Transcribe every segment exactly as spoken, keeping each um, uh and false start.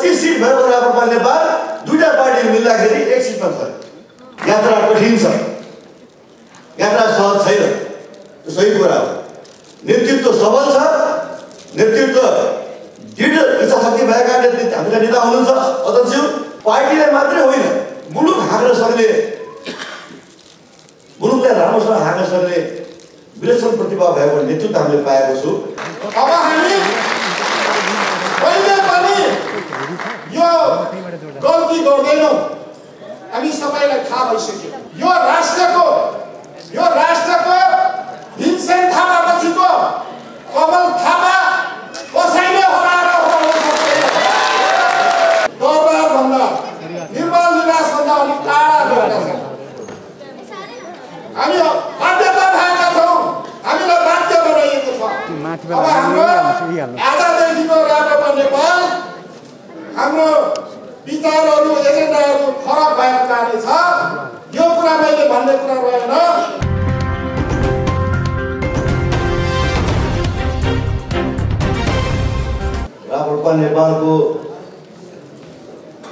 पच्चीस सीट भर बराबर बन्ने बाद दुईटा पार्टी मिल्दाखेरि एक सीटमा छ। यात्रा कठिन छ, यात्रा सहज छैन, त्यो सही कुरा हो। नेतृत्व सबल छ, नेतृत्व दृढ इच्छा शक्ति भएका नेतृत्व हाम्रा नेता हुनुहुन्छ। अध्यक्षज्यू पार्टीले मात्रै होइन, मुलुक हाक्न सक्ने, मुलुकलाई राम्रोसँग हाक्न सक्ने विलक्षण प्रतिभा भएको नेतृत्व हामीले पाएको छु। अब हामी यो गल्ती गर्दैनौं, हामी सबैलाई थाहा भइसक्यो। यो राष्ट्रको यो राष्ट्रको भीमसेन थापा पछिको कमल थापा कसैले हराएर हराउन सक्दैन। दरबार भन्दा निर्मल निवास भन्दा अलिक टाढा गएका छौँ हामी, बाध्यता भएका छौँ, हामीलाई बाध्य बनाइएको छ। अब हाम्रो आजदेखिको राप्रपा नेपाल हाम्रो विचारहरू एजेन्डाहरू फरक भएर जानेछ। यो कुरा मैले भन्ने कुरा रहेन। राप्रपा नेपालको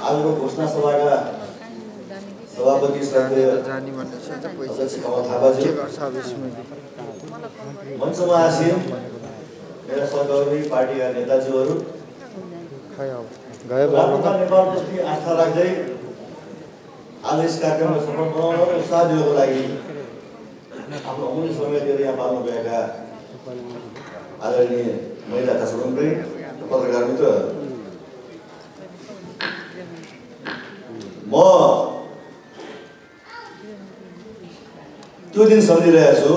आजको घोषणा सभाका सभापति श्री अध्यक्ष कमल थापाजी, मञ्चमा आसीन मेरा सहकर्मी पार्टीका नेताजीहरू, राप्रपा नेपालप्रति आस्था राख्दै आज यस कार्यक्रमलाई सफल बनाउन र उत्साह दिनको लागि आफ्नो अमूल्य समय दिएर यहाँ पाल्नु भएका आदरणीय महिला तासुमले, पत्रकार मित्र, म त्यो दिन सम्झिरहेको छु।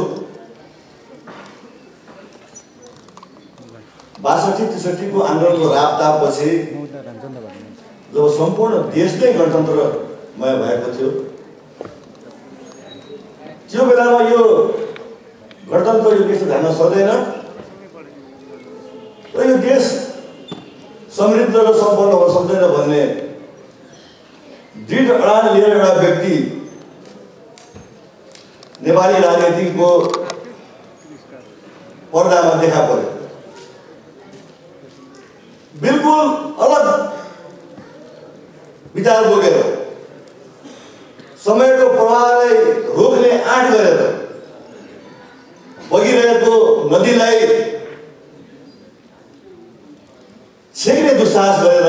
बासठी त्रिसठी को आन्दोलनको रापतापपछि जब सम्पूर्ण देश नै गणतन्त्रमय भएको थियो, त्यो बेलामा यो गणतन्त्र यो देश ध्यान सक्दैन र यो देश समृद्ध र सम्पन्न हुन सक्दैन भन्ने दृढ अडान लिएर एउटा व्यक्ति नेपाली राजनीतिको पर्दामा देखा पर्यो। बिल्कुल अलग विचार बोकेर समयको प्रवाहलाई रोक्ने आँट गरेर बगिरहेको नदीलाई छेक्ने दुस्साहस गरेर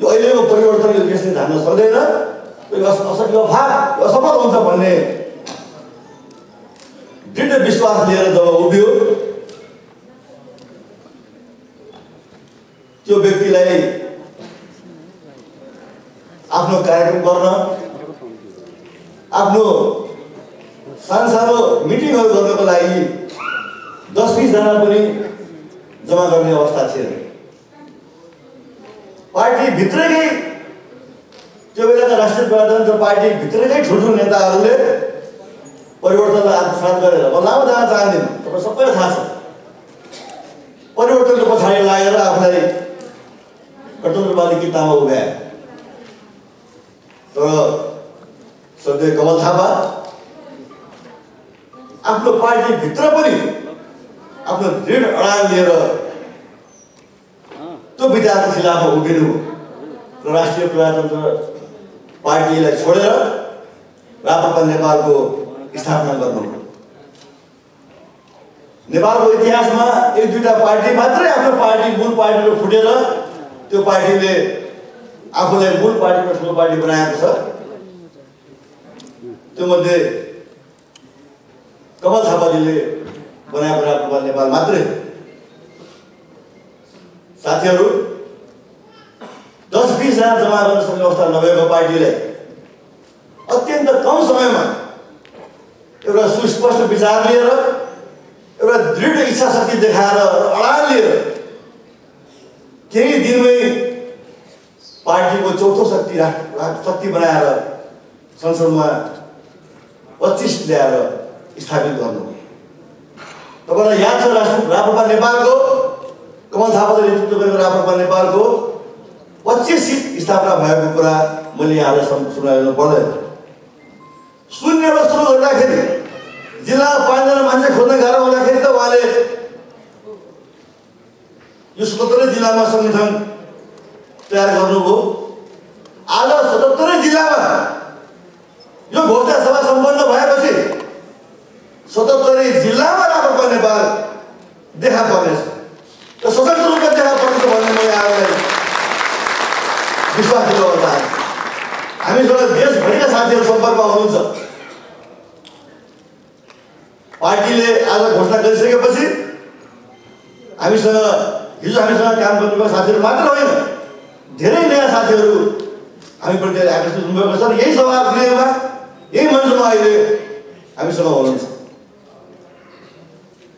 यो अहिलेको परिवर्तन यो देशले धान्न सक्दैन, यो असफल हुन्छ भन्ने दृढ विश्वास लिएर जब उभियो, त्यो व्यक्तिलाई आफ्नो कार्यक्रम गर्न, आफ्नो सानसानो मिटिङहरू गर्नको लागि दस बिसजना पनि जम्मा गर्ने अवस्था थिएन। पार्टी भित्रकै त्यो बेलाका राष्ट्रिय प्रजातन्त्र पार्टी भित्रकै ठुल्ठुलो नेताहरूले परिवर्तनलाई आत्मसात गरेर, म लामो जान चाहदिन, तपाईँ सबैलाई थाहा छ, परिवर्तनको पछाडि लागेर आफूलाई गणतन्त्रवादी किताबमा उभ्याए। तर श्रद्धेय कमल थापा आफ्नो पार्टीभित्र पनि आफ्नो दृढ अडान लिएर त्यो विचारको खिलाफमा उभिनु र राष्ट्रिय प्रजातन्त्र पार्टीलाई छोडेर राप्रपा नेपालको स्थापना गर्नु। नेपालको इतिहासमा एक दुईवटा पार्टी मात्रै आफ्नो पार्टी मूल पार्टीले फुटेर त्यो पार्टीले आफूलाई मूल पार्टीको ठुलो पार्टी बनाएको छ। त्योमध्ये कमल थापाजीले बनाएको राप्रपा नेपाल मात्रै। साथीहरू, दस बीस जना जमा गर्न सक्ने अवस्था नभएको पार्टीले अत्यन्त कम समयमा एउटा सुस्पष्ट विचार लिएर, एउटा दृढ इच्छा शक्ति देखाएर, अडान लिएर केही दिनमै पार्टीको चौथो शक्ति शक्ति बनाएर संसदमा पच्चीस ल्याएर स्थापित गर्नु। तपाईँलाई याद छ राप्रपा नेपालको कमल थापाले नेतृत्व गरेको राप्रपा नेपालको पच्चीस सीट स्थापना भएको कुरा मैले यहाँलाई सुनाउनु पर्दैन। शून्यबाट सुरु गर्दाखेरि, जिल्लामा पाँचजना मान्छे खोज्न गाह्रो हुँदाखेरि त उहाँले यो सतहत्तर जिल्लामा सङ्गठन तयार गर्नुभयो। आज सतहत्तर जिल्लामा यो घोषणा सभा सम्पन्न भएपछि सतहत्तर जिल्लामा राप्रपा नेपाल देखा परेछ र स्वतन्त्र रूपमा देखा पर्छ भन्ने म यहाँलाई विश्वास दिन चाहन्छु। हामीसँग देशभरिका साथीहरू सम्पर्कमा हुनुहुन्छ। पार्टीले आज घोषणा गरिसकेपछि हामीसँग हिजो हामीसँग काम गर्नुभएको साथीहरू मात्र होइन, धेरै नयाँ साथीहरू हामीप्रति आकर्षित हुनुभएको छ। यही सभागृहमा यही मञ्चमा अहिले हामीसँग हुनुहुन्छ।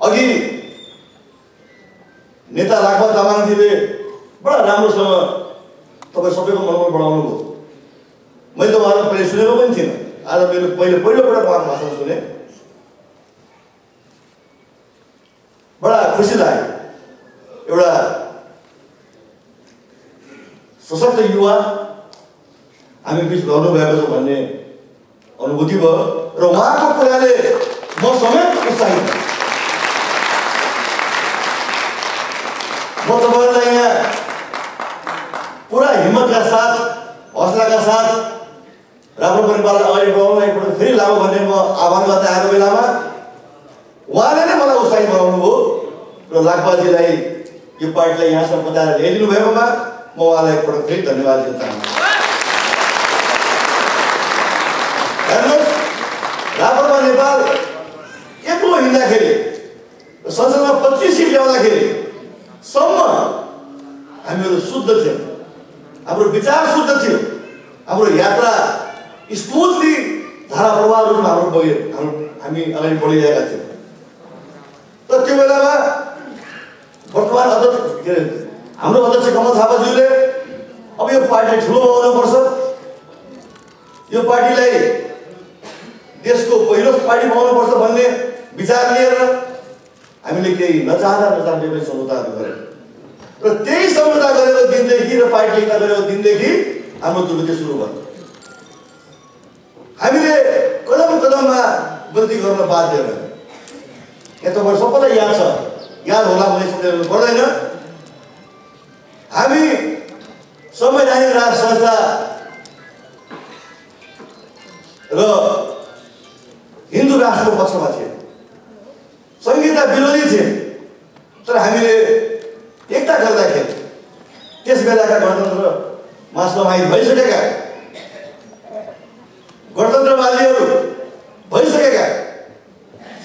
अघि नेता राघव तामाङजीले बडा राम्रोसँग तपाईँ सबैको मनोबल बढाउनु भयो। मैले उहाँलाई पहिले सुनेको पनि थिइनँ, आज मैले पहिले पहिलोपटक उहाँको भाषण सुने, बडा खुसी लाग्यो। एउटा सशक्त युवा हामी बिच भएको छ भन्ने अनुभूति भयो र उहाँको कुराले म समेत उत्साहित। म तपाईँहरूलाई यहाँ पुरा हिम्मतका साथ हौसलाका साथ राम्रो परिवारलाई अगाडि बढाउन एकपल्ट फेरि लाग्यो भन्ने म आह्वान गर्दै आएको बेलामा उहाँले नै मलाई उत्साहित बनाउनु भयो र लाखबाजीलाई यो पार्टीलाई यहाँसम्म पहुँचाएर ल्याइदिनु भएकोमा म उहाँलाई एकपल्ट फेरि धन्यवाद दिन चाहन्छु। हेर्नुहोस्, राप्रपा नेपाल एक्लो हिँड्दाखेरि संसदमा पच्चीस सिट ल्याउँदाखेरि सम्म हामीहरू शुद्ध थियौँ, हाम्रो विचार शुद्ध थियो, हाम्रो यात्रा स्मुथली धारा प्रवाह रूपमा हाम्रो बग्यो, हाम्रो हामी अगाडि बढिरहेका थियौँ। तर त्यो बेलामा वर्तमान अध्यक्ष के अरे हाम्रो अध्यक्ष कमल थापाज्यूले अब यो पार्टी ठुलो बनाउनुपर्छ, यो पार्टीलाई देशको पहिलो पार्टी बनाउनुपर्छ भन्ने विचार लिएर हामीले केही नचाहँदा नचाहँदै पनि सम्झौताहरू गऱ्यौँ र त्यही सम्झौता गरेको दिनदेखि र पार्टी एकता गरेको दिनदेखि हाम्रो दुर्गति सुरु भयो। हामीले कदम कदममा गल्ती गर्न बाध्य भयौँ। यहाँ तपाईँहरू सबैलाई याद छ, याद होला भने सम्झाउनु पर्दैन। हामी संवैधानिक राज संस्था र हिन्दू राष्ट्रको पक्षमा थियौँ, संहिता विरोधी थियौँ। तर हामीले एकता गर्दाखेरि त्यस बेलाका गणतन्त्रमा समाहित भइसकेका गणतन्त्रवादीहरू भइसकेका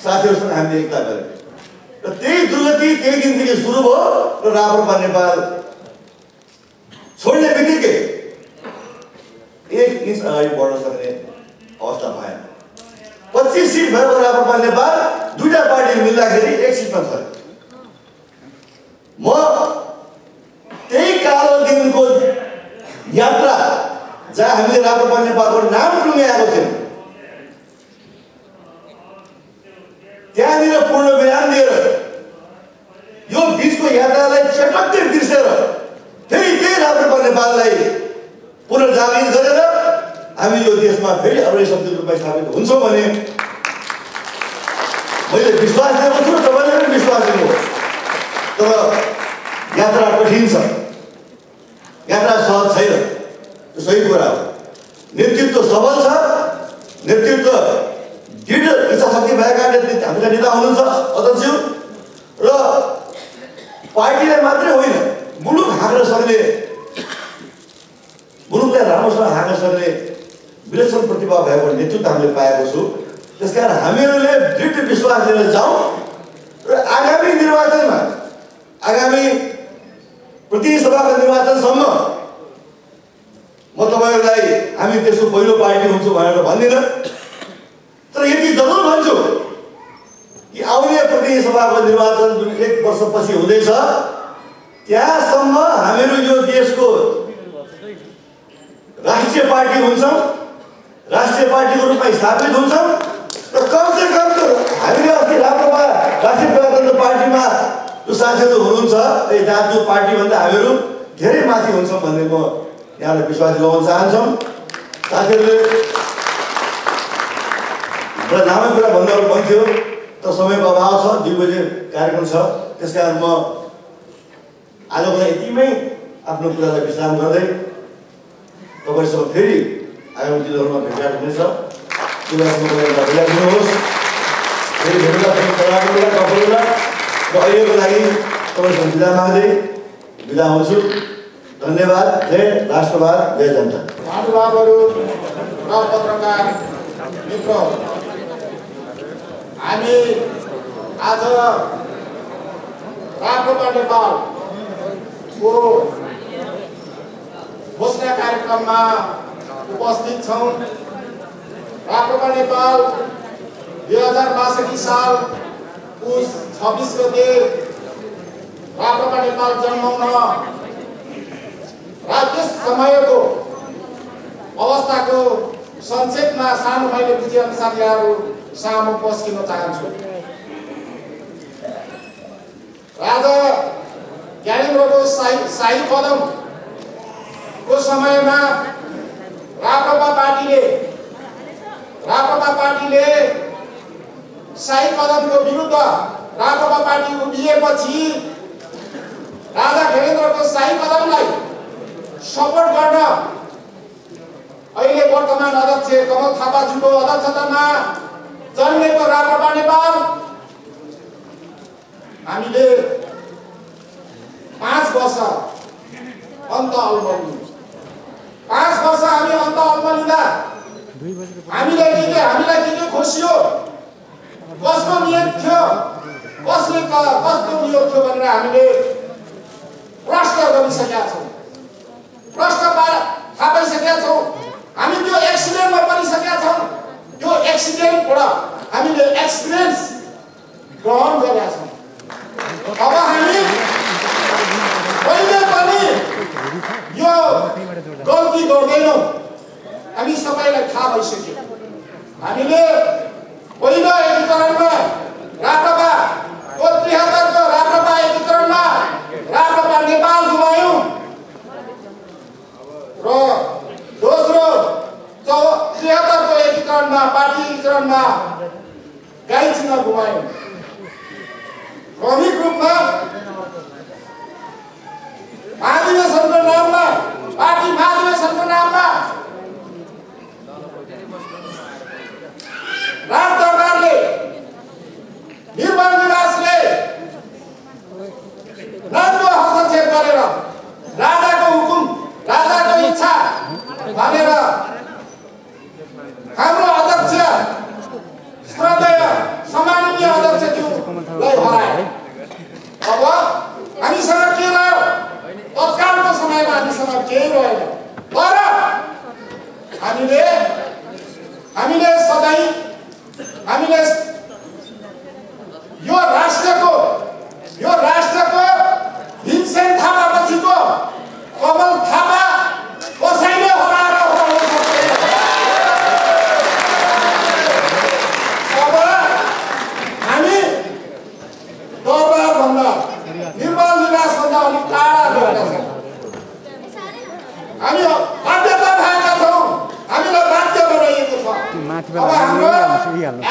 साथीहरूसँग हामीले एकता गऱ्यौँ र त्यही दुर्गति त्यही दिनदेखि सुरु भयो र राप्रपा नेपाल छोड्ने बित्तिकै एक इन्च अगाडि बढ्न सक्ने अवस्था भएन। पच्चिस सिट भएको राप्रपा नेपाल दुईटा पार्टी मिल्दाखेरि एक सिटमा छ। म त्यही कालो दिनको यात्रा जहाँ हामीले राप्रपा नेपालको नाम टुङ्ग्याएको थियौँ त्यहाँनिर पूर्ण विराम दिएर यो बीचको यात्रालाई चटक्कै बिर्सेर फेरि त्यही राप्रपा नेपाललाई पुनर्जागृत गरेर हामी यो देशमा फेरि अरू शक्ति रूपमा स्थापित हुन्छौँ भने मैले विश्वास दिएको छु, तपाईँले पनि विश्वास दिनुहोस्। तर यात्रा कठिन छ, यात्रा सहज छैन, त्यो सही कुरा हो। नेतृत्व सबल छ, नेतृत्व दृढ इच्छाशक्ति भएका हाम्रा नेता हुनुहुन्छ अध्यक्ष र पार्टीलाई मात्रै होइन मुलुक हाँक्न सक्ने, मुलुकलाई राम्रोसँग हाँक्न सक्ने विलक्षण प्रतिभा भएको नेतृत्व हामीले पाएको छु। त्यस कारण हामीहरूले दृढ विश्वास लिएर जाउँ र आगामी निर्वाचनमा आगामी प्रतिनिधिसभाको निर्वाचनसम्म म तपाईँहरूलाई हामी त्यसको पहिलो पार्टी हुन्छौँ भनेर भन्दिनँ। तर यति जरुर भन्छु कि आउने प्रतिनिधिसभाको निर्वाचन जुन एक वर्षपछि हुँदैछ त्यहाँसम्म हामीहरू यो देशको राष्ट्रिय पार्टी हुन्छौँ, राष्ट्रिय पार्टीको रूपमा स्थापित हुन्छौँ र कमसे कम हामीले अस्ति राप्रपा राष्ट्रिय प्रजातन्त्र पार्टीमा जो साथीहरू हुनुहुन्छ ए जातु पार्टीभन्दा हामीहरू धेरै माथि हुन्छौँ भन्ने म यहाँलाई विश्वास दिलाउन चाहन्छौँ। साथीहरूले र लामो कुरा भन्दा पनि थियो तर समयको अभाव छ, दुई बजे कार्यक्रम छ। त्यस कारण म आजको लागि यतिमै आफ्नो कुरालाई विश्राम गर्दै तपाईसँग फेरि आगामी दिनहरुमा भेटघाट हुनेछ। दिनसम्म भेटघाट हुनुहोस्। फेरि भेटघाट गर्ने कलाकारहरुलाई कपडा र अहिलेको लागि तपाईसँग बिदा माग्दै बिदा हुन्छु। धन्यवाद। जय राष्ट्रवाद। जय जनता। महानुभावहरु र पत्रकार मित्रहरु, हामी आज राष्ट्रवाद नेपाल को घोषणा कार्यक्रम में उपस्थित छौं। राप्रपा नेपाल दुई हजार बासठी साल पुस छब्बीस गते राप्रपा नेपाल जन्माउन राज्य समय को अवस्था को संक्षेप में सानो मैले बुझे अनुसार यहाँ सामु पस्किन चाहन्छु। राजा ज्ञानेन्द्रको साई साई कदम को समयमा राप्रपा पार्टीले राप्रपा पार्टीले साई कदमको विरुद्ध राप्रपा पार्टी उभिएपछि राजा ज्ञानेन्द्रको साई कदमलाई सपोर्ट गर्न अहिले वर्तमान अध्यक्ष कमल थापाज्यूको अध्यक्षतामा जन्मेको राप्रपा नेपाल हामीले पांच वर्ष अन्त अल्मलिनु पांच वर्ष हामी अन्त अल्मलिँदा हामीले के के हामीलाई के के खुसी हो, कसको नियत थियो, कसले कसको नियत थियो भनेर हामीले प्रश्न गरिसकेका छौं, प्रश्न थापाइसकेका छौं। हामी त्यो एक्सिडेन्टमा परिसकेका छौं। त्यो एक्सिडेन्टबाट हामीले एक्सपिरियन्स ग्रहण गरेका छौं। अब हामी कहिले पनि यो गल्ती गर्दैनौं। हामी सबैलाई थाहा भइसक्यो। हामीले पहिलो एकीकरणमा राप्रपा को त्रिहत्तर को राप्रपा एकीकरणमा राप्रपा नेपाल गुमायौं र दोस्रो त्रिहत्तर को एकीकरणमा पार्टी एकीकरणमा गाई चिन्ह गुमायौं। क्रमिक रूपमा महाधिवेशनको नाममा पार्टी महाधिवेशनको नाममा राजदरबारले निर्माण विभागले राम्रो हस्तक्षेप गरेर राजाको हुकुम राजाको इच्छा भनेर हाम्रो अध्यक्ष श्रद्धेय सम्माननीय अध्यक्षज्यूलाई हराए। अब हामीसँग के रह्यो? तत्कालको समयमा हामीसँग केही रहेन। तर हामीले हामीले सधैँ हामीले यो राष्ट्रको यो राष्ट्रको भीमसेन थापा पछिको कमल थापा कसैले हराएर हराउन सक्दैन। अब हामी दरबारभन्दा निर्मल निवासभन्दा अलिक टाढा गएका छौँ। हामी बाध्यता भएका छौँ। हामीलाई बाध्य बनाइएको छ। अब हाम्रो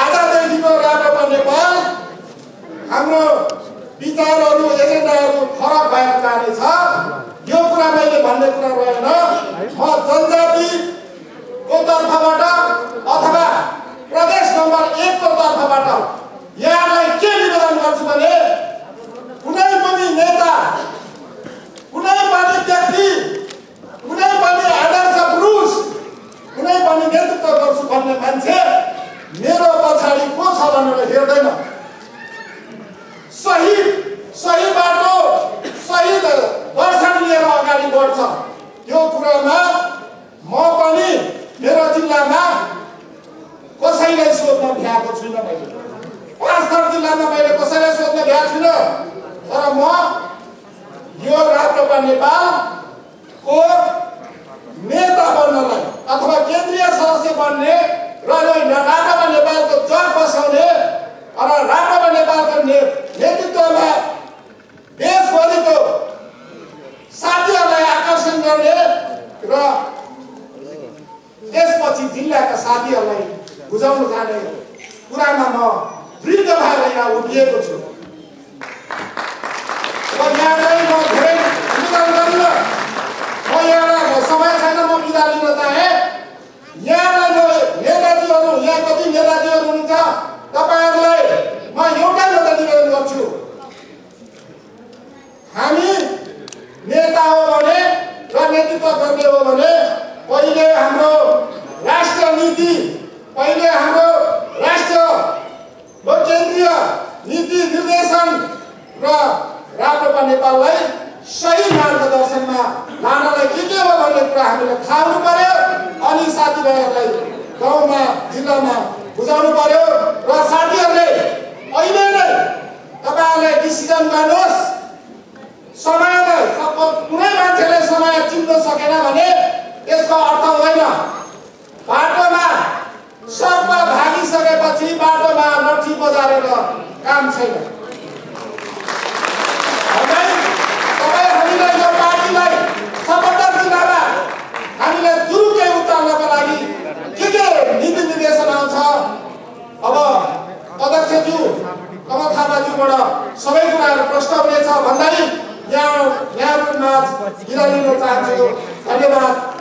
आजदेखिको राप्रपा नेपाल हाम्रो विचारहरू एजेन्डाहरू फरक भएर जानेछ। यो कुरा मैले भन्ने कुरा रहेन। म जनजातिको तर्फबाट अथवा प्रदेश नम्बर एकको तर्फबाट यहाँलाई के निवेदन गर्छु भने कुनै पनि नेता, कुनै पनि व्यक्ति, कुनै पनि आदर्श पुरुष, कुनै पनि नेतृत्व गर्छु भन्ने मान्छे मेरो पछाडि को छ भनेर हेर्दैन। सही सही बाटो सही दर्शन लिएर अगाडि बढ्छ। यो कुरामा म पनि मेरो जिल्लामा कसैलाई सोध्न भ्याएको छुइनँ। मैले पाँचथर जिल्लामा मैले कसैलाई सोध्न भ्याएको छुइनँ। तर म यो राप्रपा नेपालको नेता बन्नलाई अथवा केन्द्रीय सदस्य बन्ने र राप्रपा नेपालको जग बसाउने र राप्रपा नेपालको नेतृत्वमा देशभरिको साथीहरूलाई आकर्षण गर्ने र त्यसपछि जिल्लाका साथीहरूलाई बुझाउन जाने कुरामा म दृढ भएर यहाँ उभिएको छु। अब यहाँलाई म धेरै निवेदन गर्न तपाईहरुलाई म एउटा एउटा निवेदन गर्छु। हामी नेता हो भने र नेतृत्व गर्ने हो भने पहिले हाम्रो राष्ट्र नीति, पहिले हाम्रो राष्ट्र केन्द्रीय नीति निर्देशन र राप्रपा नेपाललाई सही मार्गदर्शनमा लानलाई के के हो भन्ने कुरा हामीले थाहा हुनु पर्यो। अनि साथीभाइहरुलाई गाउँमा जिल्लामा बुझाउनु पर्यो र साथीहरुले अहिले नै तपाईहरुले डिसिजन गर्नुस्। समयमा सबै कुनै मान्छेले समय चिन्न सकेन भने त्यसको अर्थ हुँदैन। बाटोमा सर्प भागिसकेपछि बाटोमा लट्ठी बजारेर काम छैन। हामीले यो पार्टीलाई सफलता दिनमा हामीले जुरुकै उचाल्नको लागि के के नीति निर्देशन आउँछ। अब अध्यक्षज्यू कमल थापाज्यूबाट सबै कुराहरू प्रश्न हुनेछ भन्दै यहाँ यहाँहरुमा बिदा लिन चाहन्छु। धन्यवाद।